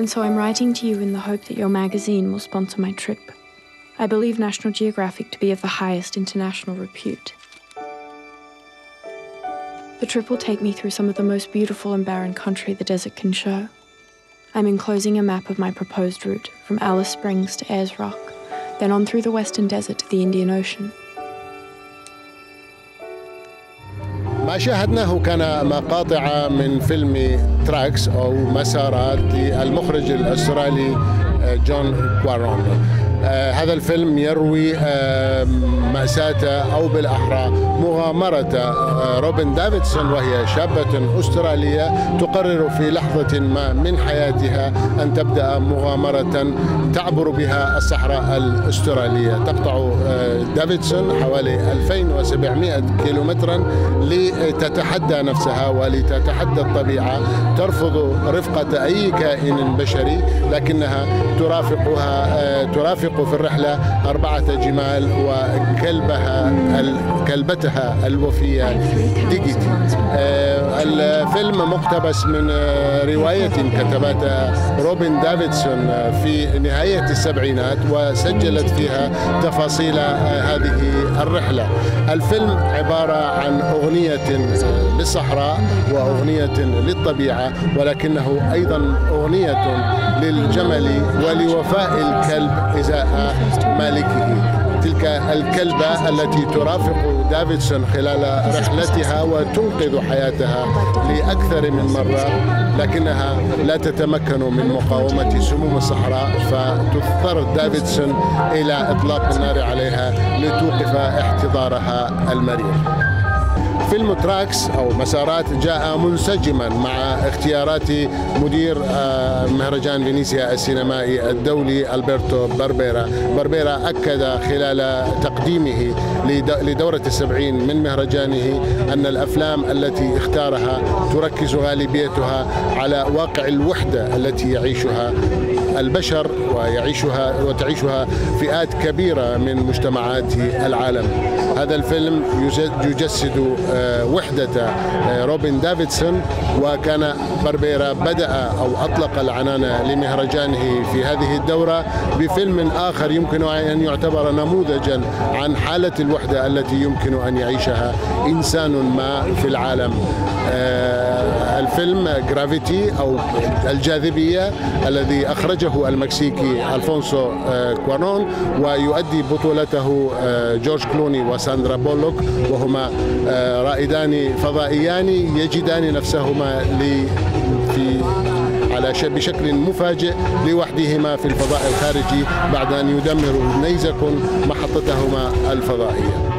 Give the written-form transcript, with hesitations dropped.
And so I'm writing to you in the hope that your magazine will sponsor my trip. I believe National Geographic to be of the highest international repute. The trip will take me through some of the most beautiful and barren country the desert can show. I'm enclosing a map of my proposed route from Alice Springs to Ayers Rock, then on through the Western Desert to the Indian Ocean. ما شاهدناه كان مقاطع من فيلم تراكس أو مسارات للمخرج الأسترالي جون كوارون. هذا الفيلم يروي مأساته أو بالأحرى مغامرة روبن دافيدسون وهي شابة أسترالية تقرر في لحظة ما من حياتها أن تبدأ مغامرة تعبر بها الصحراء الأسترالية. تقطع دافيدسون حوالي 2700 كيلومترا لتتحدى نفسها ولتتحدى الطبيعة، ترفض رفقة أي كائن بشري، لكنها ترافق في الرحلة 4 جمال وكلبتها الوفية ديجيتي. الفيلم مقتبس من رواية كتبتها روبن دافيدسون في نهاية السبعينات وسجلت فيها تفاصيل هذه الرحلة. الفيلم عبارة عن أغنية للصحراء وأغنية للطبيعة، ولكنه أيضا أغنية للجمل ولوفاء الكلب إزاء مالكه. تلك الكلبة التي ترافق دافيدسون خلال رحلتها وتنقذ حياتها لأكثر من مرة، لكنها لا تتمكن من مقاومة سموم الصحراء، فتضطر دافيدسون إلى إطلاق النار عليها لتوقف احتضارها المرير. فيلم تراكس أو مسارات جاء منسجما مع اختيارات مدير مهرجان فينيسيا السينمائي الدولي ألبرتو باربيرا. باربيرا أكد خلال تقديمه لدورة 70 من مهرجانه أن الأفلام التي اختارها تركز غالبيتها على واقع الوحدة التي يعيشها البشر وتعيشها فئات كبيرة من مجتمعات العالم. هذا الفيلم يجسد وحدة روبن دافيدسون، وكان باربيرا بدأ أو أطلق العنان لمهرجانه في هذه الدورة بفيلم آخر يمكن أن يعتبر نموذجا عن حالة الوحدة التي يمكن أن يعيشها إنسان ما في العالم. الفيلم جرافيتي أو الجاذبية الذي أخرجه المكسيكي ألفونسو كوارون، ويؤدي بطولته جورج كلوني وساندرا بولوك، وهما رائدان فضائيان يجدان نفسهما بشكل مفاجئ لوحدهما في الفضاء الخارجي بعد أن يدمر نيزك محطتهما الفضائية.